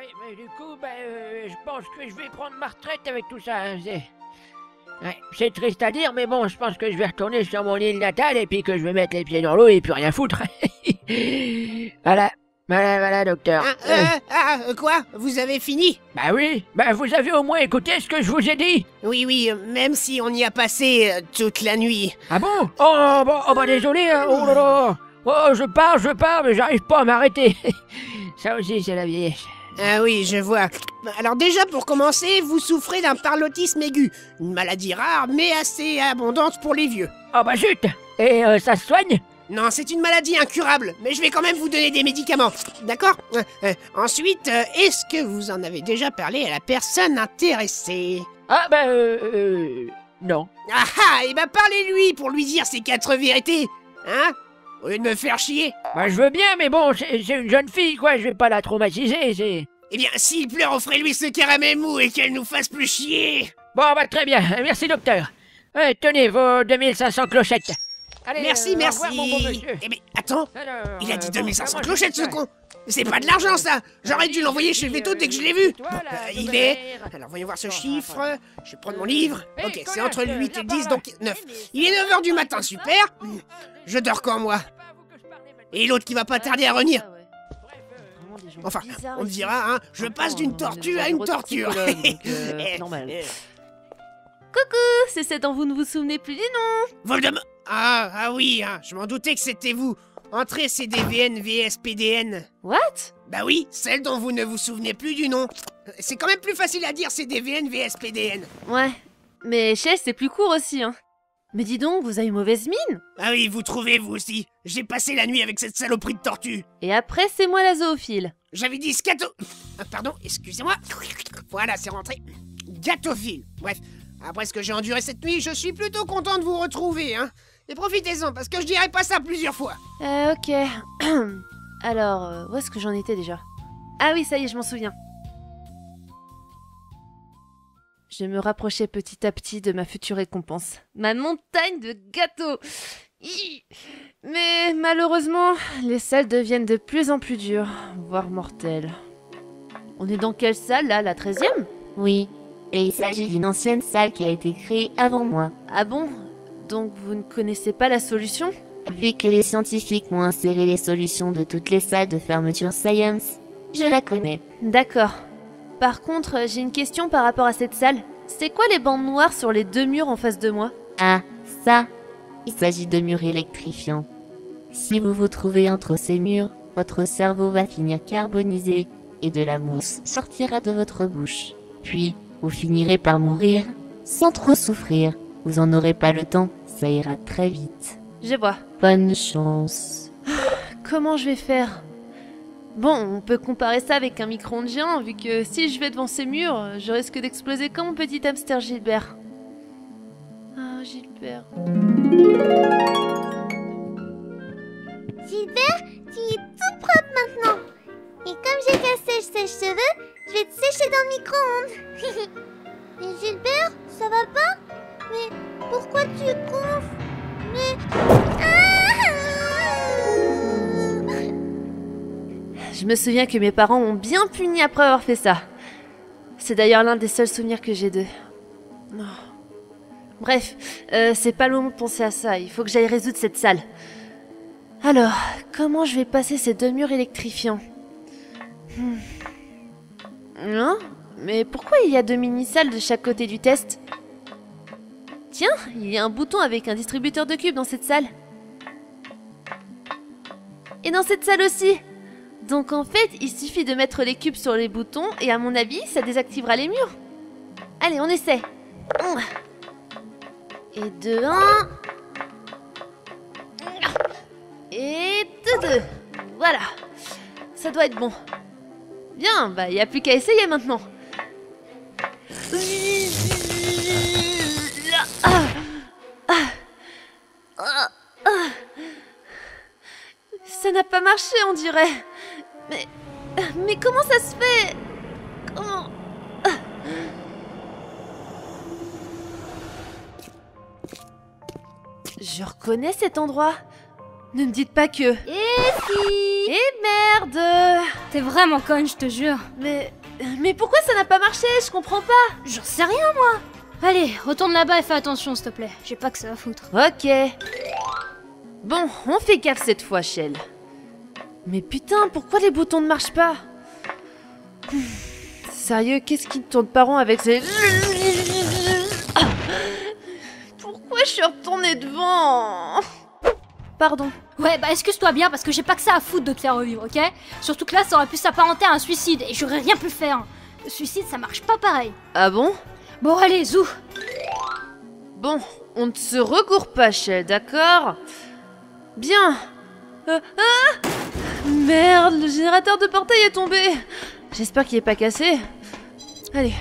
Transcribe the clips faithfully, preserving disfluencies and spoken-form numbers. Oui, mais du coup, bah, euh, je pense que je vais prendre ma retraite avec tout ça. Hein. C'est ouais, triste à dire, mais bon, je pense que je vais retourner sur mon île natale et puis que je vais mettre les pieds dans l'eau et puis rien foutre. Voilà. Voilà, voilà, docteur. Ah, euh, euh, ah, quoi? Vous avez fini? Bah oui, bah vous avez au moins écouté ce que je vous ai dit. Oui, oui, même si on y a passé euh, toute la nuit. Ah bon? Oh, bon, oh, bah désolé, hein. Oh là là. Oh, je pars, je pars, mais j'arrive pas à m'arrêter. Ça aussi, c'est la vieillesse. Ah oui, je vois. Alors déjà, pour commencer, vous souffrez d'un parlotisme aigu. Une maladie rare, mais assez abondante pour les vieux. Oh bah zut. Et euh, ça se soigne? Non, c'est une maladie incurable, mais je vais quand même vous donner des médicaments, d'accord? euh, euh, Ensuite, euh, est-ce que vous en avez déjà parlé à la personne intéressée? Ah, bah, euh, euh, non. Ah ah, et bah parlez-lui pour lui dire ces quatre vérités, hein? Au lieu de me faire chier. Bah je veux bien, mais bon, c'est une jeune fille, quoi, je vais pas la traumatiser, c'est... Eh bien, s'il pleure, offrez-lui ce caramel mou et qu'elle nous fasse plus chier. Bon, bah très bien, merci docteur. Euh, tenez, vos deux mille cinq cents clochettes. Allez, merci, euh, merci. Revoir, bon, bon monsieur. Eh mais attends, alors, il a dit deux mille cinq cents bon, clochettes ce con. C'est pas de l'argent ça. J'aurais dû l'envoyer chez le veto dès que je l'ai vu. Bon, euh, il est... Alors voyons voir ce chiffre. Je vais prendre mon livre. Ok, c'est entre le huit et le dix, donc neuf. Il est neuf heures du matin, super. Je dors quand moi? Et l'autre qui va pas tarder à revenir. Enfin, on dira, hein, je passe d'une tortue à une torture. Normal. Coucou, c'est cet dont vous ne vous souvenez plus du nom. Voldemort. Ah, ah oui, hein, je m'en doutais que c'était vous. Entrée C D V N V S P D N. What? Bah oui, celle dont vous ne vous souvenez plus du nom. C'est quand même plus facile à dire C D V N V S P D N. Ouais, mais Chell, c'est plus court aussi, hein. Mais dis donc, vous avez une mauvaise mine. Ah oui, vous trouvez, vous aussi. J'ai passé la nuit avec cette saloperie de tortue. Et après, c'est moi la zoophile. J'avais dit scato... Ah, pardon, excusez-moi. Voilà, c'est rentré. Gatophile. Bref, après ce que j'ai enduré cette nuit, je suis plutôt content de vous retrouver, hein. Et profitez-en, parce que je dirai pas ça plusieurs fois. Euh, ok. Alors, où est-ce que j'en étais déjà? Ah oui, ça y est, je m'en souviens. Je me rapprochais petit à petit de ma future récompense. Ma montagne de gâteaux. Hi. Mais malheureusement, les salles deviennent de plus en plus dures, voire mortelles. On est dans quelle salle, là? La treizième? Oui, et il s'agit d'une ancienne salle qui a été créée avant moi. Ah bon? Donc vous ne connaissez pas la solution? Vu que les scientifiques m'ont inséré les solutions de toutes les salles de Fermeture Science, je la connais. D'accord. Par contre, j'ai une question par rapport à cette salle. C'est quoi les bandes noires sur les deux murs en face de moi? Ah, ça. Il s'agit de murs électrifiants. Si vous vous trouvez entre ces murs, votre cerveau va finir carbonisé et de la mousse sortira de votre bouche. Puis, vous finirez par mourir sans trop souffrir. Vous en aurez pas le temps, ça ira très vite. Je vois. Bonne chance. Comment je vais faire? Bon, on peut comparer ça avec un micro-ondes géant, vu que si je vais devant ces murs, je risque d'exploser comme mon petit hamster Gilbert. Ah, Gilbert... Gilbert, tu es toute propre maintenant. Et comme j'ai cassé le sèche-cheveux, je vais te sécher dans le micro-ondes. Mais Gilbert, ça va pas? Mais pourquoi tu gonfles? Mais... Ah! Je me souviens que mes parents m'ont bien puni après avoir fait ça. C'est d'ailleurs l'un des seuls souvenirs que j'ai d'eux. Oh. Bref, euh, c'est pas le moment de penser à ça. Il faut que j'aille résoudre cette salle. Alors, comment je vais passer ces deux murs électrifiants? hmm. Non? Mais pourquoi il y a deux mini-salles de chaque côté du test? Tiens, il y a un bouton avec un distributeur de cubes dans cette salle. Et dans cette salle aussi. Donc en fait, il suffit de mettre les cubes sur les boutons et à mon avis, ça désactivera les murs. Allez, on essaie. Et deux, un. Et deux, deux. Voilà. Ça doit être bon. Bien, bah il n'y a plus qu'à essayer maintenant. Ça n'a pas marché, on dirait. Mais... mais comment ça se fait? Comment... Je reconnais cet endroit. Ne me dites pas que... Et si... Et merde! T'es vraiment conne, je te jure. Mais... mais pourquoi ça n'a pas marché? Je comprends pas. J'en sais rien, moi. Allez, retourne là-bas et fais attention, s'il te plaît. J'ai pas que ça à foutre. Ok. Bon, on fait gaffe cette fois, Chell. Mais putain, pourquoi les boutons ne marchent pas? Sérieux, qu'est-ce qui ne tourne pas rond avec ces... Pourquoi je suis retournée devant? Pardon. Ouais, bah excuse-toi bien, parce que j'ai pas que ça à foutre de te faire revivre, ok? Surtout que là, ça aurait pu s'apparenter à un suicide, et j'aurais rien pu faire. Le suicide, ça marche pas pareil. Ah bon? Bon, allez, zou. Bon, on ne se recourt pas, Chell, d'accord? Bien. Euh, ah merde, le générateur de portail est tombé. J'espère qu'il est pas cassé. Allez.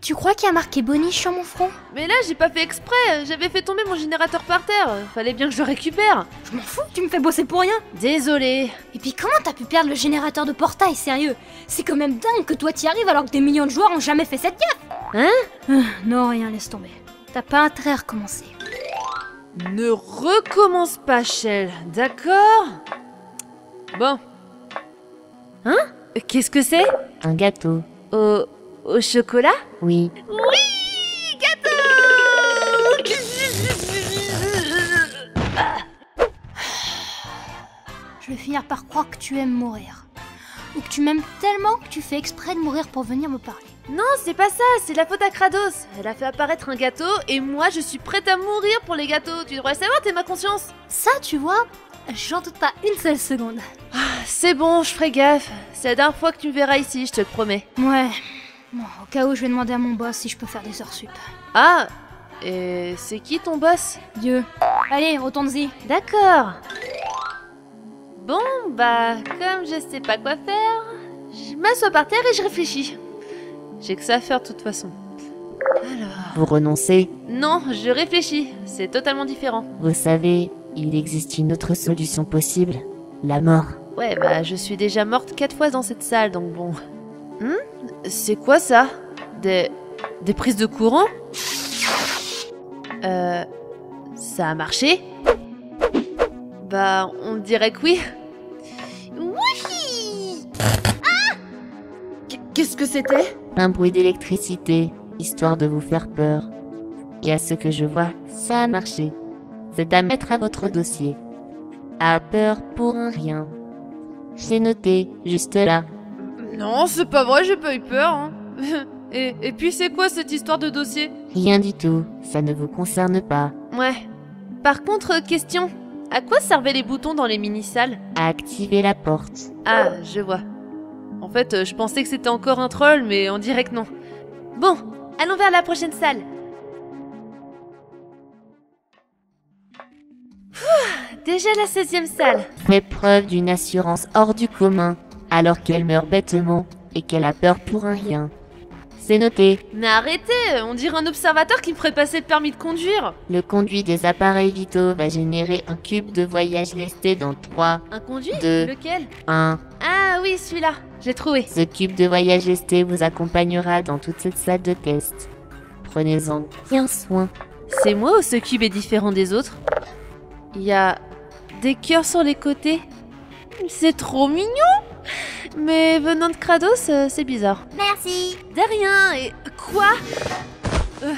Tu crois qu'il y a marqué Boniche sur mon front? Mais là, j'ai pas fait exprès. J'avais fait tomber mon générateur par terre. Fallait bien que je le récupère. Je m'en fous, tu me fais bosser pour rien. Désolé. Et puis comment t'as pu perdre le générateur de portail, sérieux? C'est quand même dingue que toi t'y arrives alors que des millions de joueurs ont jamais fait cette gaffe. Hein? euh, Non, rien, laisse tomber. T'as pas intérêt à recommencer. Ne recommence pas, Chell, d'accord? Bon. Hein? Qu'est-ce que c'est? Un gâteau. Oh... Au chocolat? Oui. Oui, gâteau! Je vais finir par croire que tu aimes mourir. Ou que tu m'aimes tellement que tu fais exprès de mourir pour venir me parler. Non, c'est pas ça, c'est la faute à CRaDOS. Elle a fait apparaître un gâteau et moi je suis prête à mourir pour les gâteaux. Tu devrais savoir, t'es ma conscience. Ça, tu vois, j'en doute pas une seule seconde. Ah, c'est bon, je ferai gaffe. C'est la dernière fois que tu me verras ici, je te le promets. Ouais. Bon, au cas où, je vais demander à mon boss si je peux faire des heures sup. Ah, et c'est qui ton boss? Dieu. Allez, retourne-y. D'accord. Bon, bah, comme je sais pas quoi faire, je m'assois par terre et je réfléchis. J'ai que ça à faire de toute façon. Alors... Vous renoncez? Non, je réfléchis. C'est totalement différent. Vous savez, il existe une autre solution possible. La mort. Ouais, bah, je suis déjà morte quatre fois dans cette salle, donc bon... Hmm? C'est quoi ça? Des... des prises de courant? Euh... Ça a marché? Bah, on dirait que oui. Oui! Ah! Qu'est-ce que c'était? Un bruit d'électricité, histoire de vous faire peur. Et à ce que je vois, ça a marché. C'est à mettre à votre dossier. À peur pour un rien. J'ai noté, juste là. Non, c'est pas vrai, j'ai pas eu peur, hein. et, et puis c'est quoi cette histoire de dossier? Rien du tout, ça ne vous concerne pas. Ouais. Par contre, question, à quoi servaient les boutons dans les mini-salles? À activer la porte. Ah, je vois. En fait, je pensais que c'était encore un troll, mais on dirait que non. Bon, allons vers la prochaine salle. Ouh, déjà la seizième salle. Fait preuve d'une assurance hors du commun. Alors qu'elle meurt bêtement et qu'elle a peur pour un rien. C'est noté. Mais arrêtez, on dirait un observateur qui me ferait passer le permis de conduire. Le conduit des appareils vitaux va générer un cube de voyage lesté dans trois. Un conduit? deux, lequel? un. Ah oui, celui-là, j'ai trouvé. Ce cube de voyage lesté vous accompagnera dans toute cette salle de test. Prenez-en bien soin. C'est moi ou ce cube est différent des autres? Il y a des cœurs sur les côtés. C'est trop mignon. Mais venant de CRaDOS, euh, c'est bizarre. Merci. De rien, et... Quoi? euh,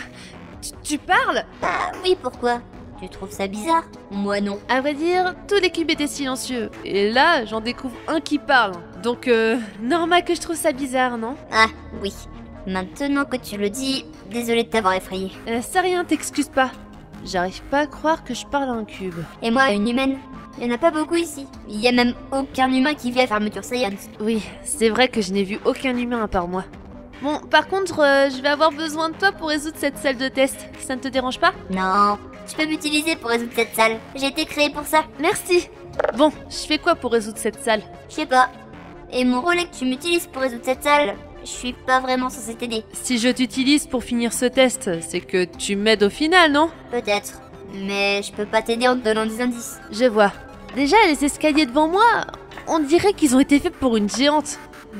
tu, tu parles? Ah, oui, pourquoi? Tu trouves ça bizarre? Moi non. À vrai dire, tous les cubes étaient silencieux. Et là, j'en découvre un qui parle. Donc, euh, normal que je trouve ça bizarre, non? Ah, oui. Maintenant que tu le dis, désolée de t'avoir effrayée. Euh, c'est rien, t'excuse pas. J'arrive pas à croire que je parle à un cube. Et moi, une humaine? Il n'y en a pas beaucoup ici. Il n'y a même aucun humain qui vit à Fermeture Science. Oui, c'est vrai que je n'ai vu aucun humain à part moi. Bon, par contre, euh, je vais avoir besoin de toi pour résoudre cette salle de test. Ça ne te dérange pas? Non, tu peux m'utiliser pour résoudre cette salle. J'ai été créée pour ça. Merci. Bon, je fais quoi pour résoudre cette salle? Je sais pas. Et mon rôle est que tu m'utilises pour résoudre cette salle. Je suis pas vraiment censée t'aider. Si je t'utilise pour finir ce test, c'est que tu m'aides au final, non? Peut-être. Mais je peux pas t'aider en te donnant des indices. Je vois. Déjà, les escaliers devant moi, on dirait qu'ils ont été faits pour une géante.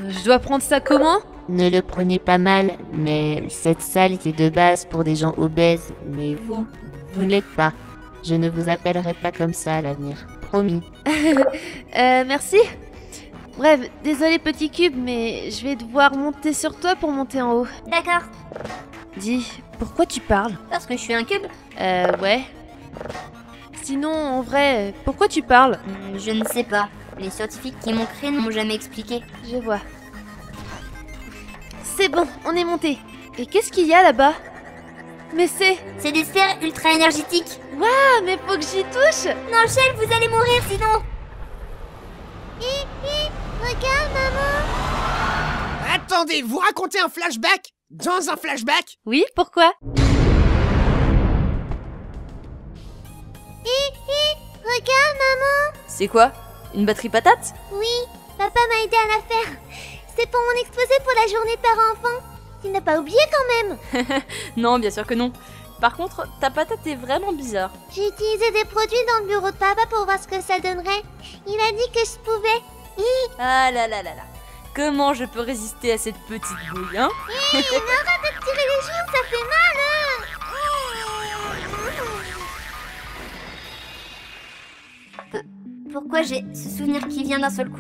Je dois prendre ça comment? Ne le prenez pas mal, mais cette salle était de base pour des gens obèses, mais vous, vous ne l'êtes pas. Je ne vous appellerai pas comme ça à l'avenir. promis. euh, merci. Bref, désolé petit cube, mais je vais devoir monter sur toi pour monter en haut. D'accord. Dis, pourquoi tu parles? Parce que je suis un cube. Euh, ouais. Sinon, en vrai, pourquoi tu parles? Je ne sais pas. Les scientifiques qui m'ont créé ne m'ont jamais expliqué. Je vois. C'est bon, on est monté. Et qu'est-ce qu'il y a là-bas? Mais c'est... C'est des sphères ultra énergétiques. Waouh, mais faut que j'y touche. Non, Chell, vous allez mourir sinon. Hi, hi, regarde, maman. Attendez, vous racontez un flashback? Dans un flashback? Oui, pourquoi? Hi, hi, regarde, maman. C'est quoi? Une batterie patate? Oui, papa m'a aidé à la faire. C'est pour mon exposé pour la journée parents-enfants. Tu n'as pas oublié quand même? Non, bien sûr que non. Par contre, ta patate est vraiment bizarre. J'ai utilisé des produits dans le bureau de papa pour voir ce que ça donnerait. Il a dit que je pouvais. Ah là là là là. Comment je peux résister à cette petite bouille, hein? Hé, hey, arrête de tirer les joues, ça fait mal, hein? Pourquoi j'ai ce souvenir qui vient d'un seul coup?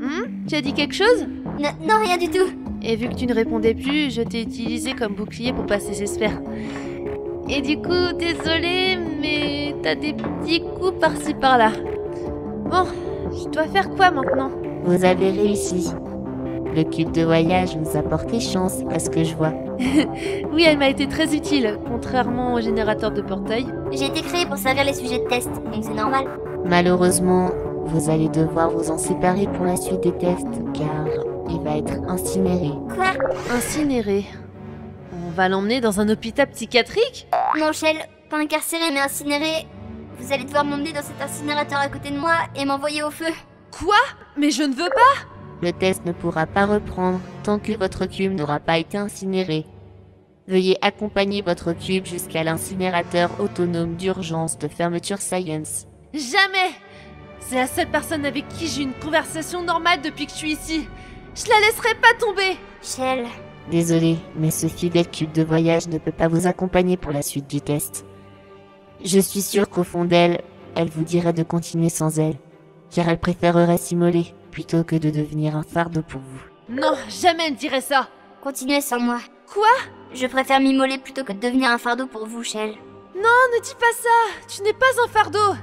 Hmm? Tu as dit quelque chose? N Non, rien du tout. Et vu que tu ne répondais plus, je t'ai utilisé comme bouclier pour passer ces sphères. Et du coup, désolé, mais t'as des petits coups par-ci par-là. Bon, je dois faire quoi maintenant? Vous avez réussi. Le cube de voyage vous a porté chance, à ce que je vois. Oui, elle m'a été très utile, contrairement au générateur de portail. J'ai été créée pour servir les sujets de test, donc c'est normal. Malheureusement, vous allez devoir vous en séparer pour la suite des tests, car il va être incinéré. Quoi? Incinéré? On va l'emmener dans un hôpital psychiatrique? Non, Chell, pas incarcéré, mais incinéré. Vous allez devoir m'emmener dans cet incinérateur à côté de moi et m'envoyer au feu. Quoi? Mais je ne veux pas! Le test ne pourra pas reprendre tant que votre cube n'aura pas été incinéré. Veuillez accompagner votre cube jusqu'à l'incinérateur autonome d'urgence de Fermeture Science. Jamais! C'est la seule personne avec qui j'ai une conversation normale depuis que je suis ici. Je la laisserai pas tomber! Chell... Désolé, mais ce fidèle cube de voyage ne peut pas vous accompagner pour la suite du test. Je suis sûre qu'au fond d'elle, elle vous dirait de continuer sans elle, car elle préférerait s'immoler plutôt que de devenir un fardeau pour vous. Non, jamais elle ne dirait ça! Continuez sans moi. Quoi? Je préfère m'immoler plutôt que de devenir un fardeau pour vous, Chell. Non, ne dis pas ça! Tu n'es pas un fardeau!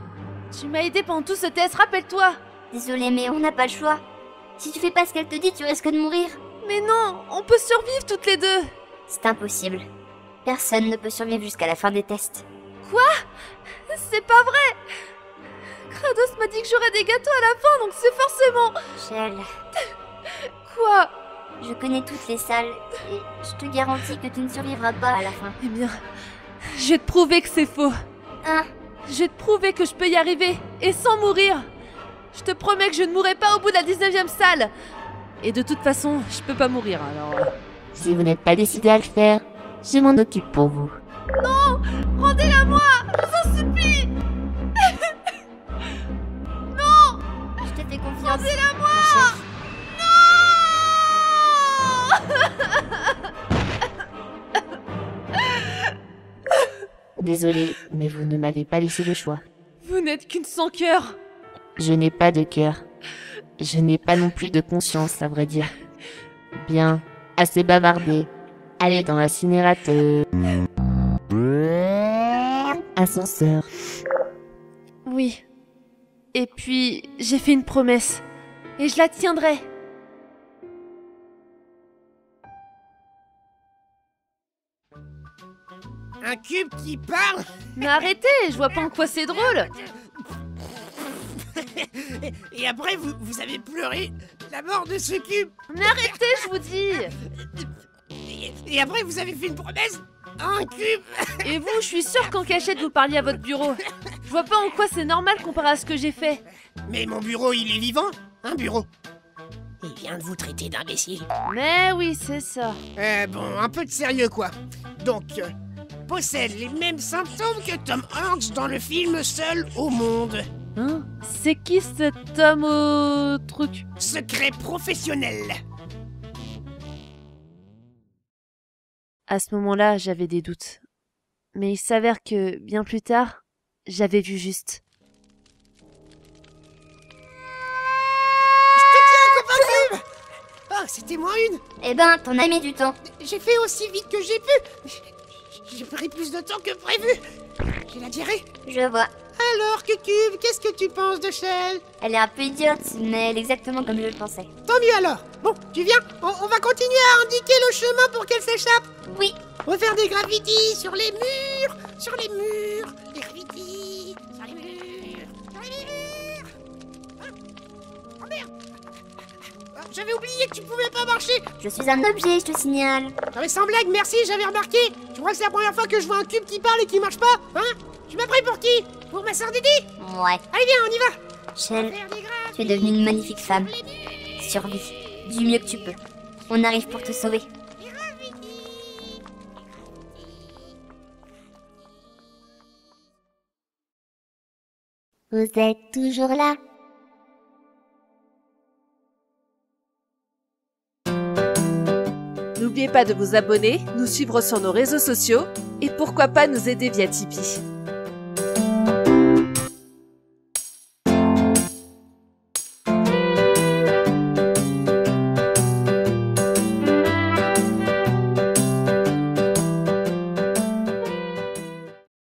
Tu m'as aidé pendant tout ce test, rappelle-toi. Désolée, mais on n'a pas le choix. Si tu fais pas ce qu'elle te dit, tu risques de mourir. Mais non, on peut survivre toutes les deux. C'est impossible. Personne ne peut survivre jusqu'à la fin des tests. Quoi? C'est pas vrai. CRaDOS m'a dit que j'aurais des gâteaux à la fin, donc c'est forcément... Chell... Quoi? Je connais toutes les salles, et je te garantis que tu ne survivras pas à la fin. Eh bien, je vais te prouver que c'est faux. Hein? Je vais te prouver que je peux y arriver, et sans mourir. Je te promets que je ne mourrai pas au bout de la dix-neuvième salle. Et de toute façon, je peux pas mourir, alors... Si vous n'êtes pas décidé à le faire, je m'en occupe pour vous. Non! Rendez-la moi! Je vous en supplie! Non! Je te fais confiance. Rendez-la moi! Non! Désolée, mais vous ne m'avez pas laissé le choix. Vous n'êtes qu'une sans cœur. Je n'ai pas de cœur. Je n'ai pas non plus de conscience, à vrai dire. Bien, assez bavardé. Allez dans l'incinérateur. Ascenseur. Oui. Et puis, j'ai fait une promesse. Et je la tiendrai. Un cube qui parle? Mais arrêtez, je vois pas en quoi c'est drôle. Et après, vous, vous avez pleuré la mort de ce cube. Mais arrêtez, je vous dis. Et, et après, vous avez fait une promesse à un cube. Et vous, je suis sûre qu'en cachette, vous parliez à votre bureau. Je vois pas en quoi c'est normal comparé à ce que j'ai fait. Mais mon bureau, il est vivant, un bureau. Il vient de vous traiter d'imbécile. Mais oui, c'est ça. Euh, bon, un peu de sérieux, quoi. Donc, euh, possède les mêmes symptômes que Tom Hanks dans le film Seul au monde. Hein? C'est qui cet homme au truc? Secret professionnel. À ce moment-là, j'avais des doutes. Mais il s'avère que, bien plus tard, j'avais vu juste. restez-moi une. Eh ben, t'en as mis du temps. J'ai fait aussi vite que j'ai pu. J'ai pris plus de temps que prévu. J'ai la diarrhée. Je vois. Alors, Q-Cube, qu'est-ce que tu penses de Chell? Elle est un peu idiote, mais elle est exactement comme je le pensais. Tant mieux alors. Bon, tu viens, on, on va continuer à indiquer le chemin pour qu'elle s'échappe. Oui. On va faire des graffitis sur les murs, sur les murs, des graffitis, sur les murs, sur les murs. Ah. Oh merde. J'avais oublié que tu pouvais pas marcher. Je suis un objet, je te signale. Non mais sans blague, merci, j'avais remarqué. Tu crois que c'est la première fois que je vois un cube qui parle et qui marche pas, hein? Tu m'as pris pour qui? Pour ma soeur Didi? Ouais. Allez, viens, on y va. Chell, tu es devenue une magnifique femme. Survie, du mieux que tu peux. On arrive pour te sauver. Vous êtes toujours là? N'oubliez pas de vous abonner, nous suivre sur nos réseaux sociaux et pourquoi pas nous aider via Tipeee.